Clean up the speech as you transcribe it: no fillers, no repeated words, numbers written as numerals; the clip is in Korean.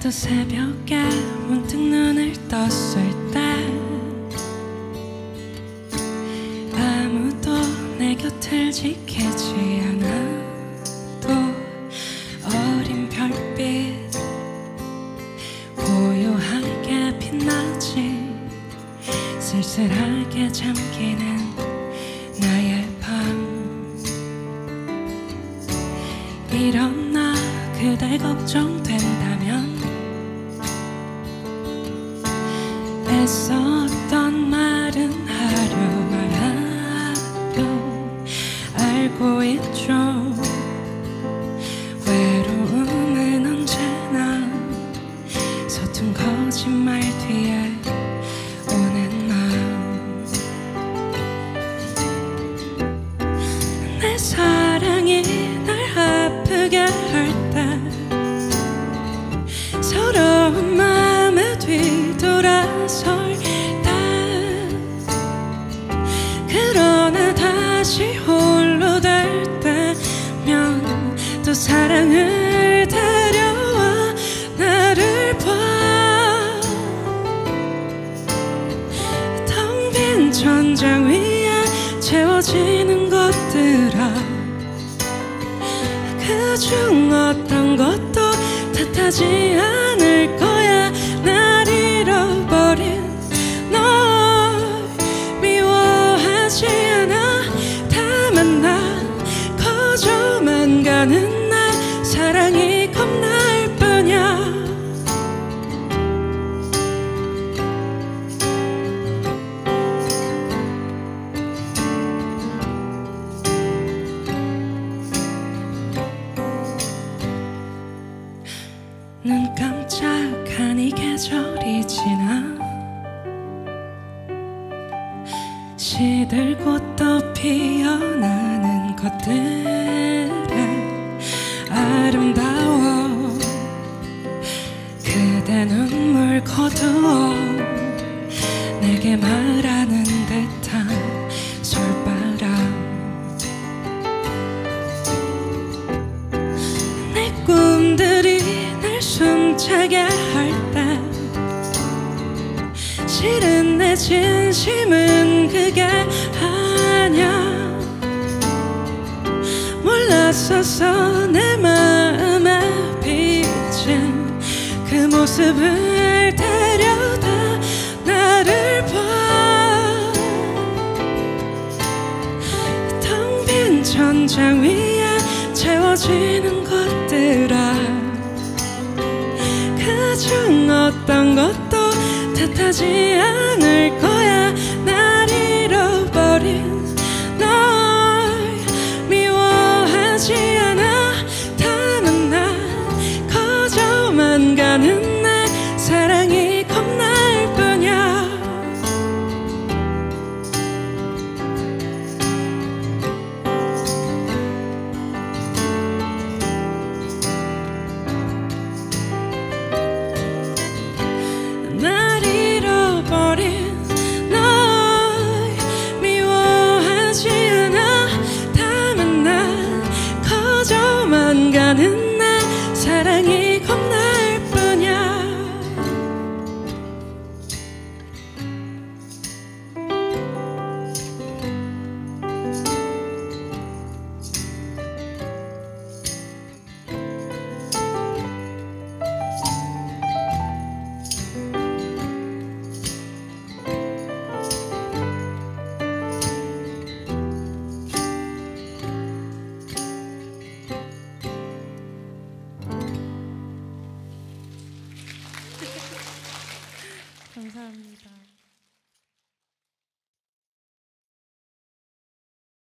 또 새벽에 문득 눈을 떴을 때 아무도 내 곁을 지키지 않아도 어린 별빛 고요하게 빛나지 쓸쓸하게 잠기는 나의 밤. 일어나 그대 걱정된다면 애써 어떤 말은 하려고 알고 있죠. 외로움은 언제나 서툰 거짓말 뒤에 오는 맘. 내 사랑이 날 아프게 할 때 서러운 맘에 뒤돌아설 때 그러나 다시 홀로 될 때면 또 사랑을 데려와 나를 봐. 텅 빈 천장 위에 채워지는 것들아 그중 어떤 것도 탓하지 않을 거야. 날 잃어버린 널 미워하지 않아. 다만 나 커져만 가는 날 사랑이 겁날 뿐이야. 눈 깜짝한 이 계절이 지나 시들고 또 피어나는 것들에 아름다워. 그대 눈물 거두어 내게 말하는 듯한 솔바람. 내 꿈들이 숨차게 할 때 실은 내 진심은 그게 아냐. 몰랐었어 내 마음에 비친 그 모습을 데려다 나를 봐. 텅 빈 천장 위에 채워지는 것들아 중 어떤 것도 탓하지 않을 거야. 날 잃어버린 널 미워하지 않아. 다만 나 커져만 가는 날 사랑이 겁날 뿐이야. 가는 날 사랑이 겁날 뿐이야. 감사합니다.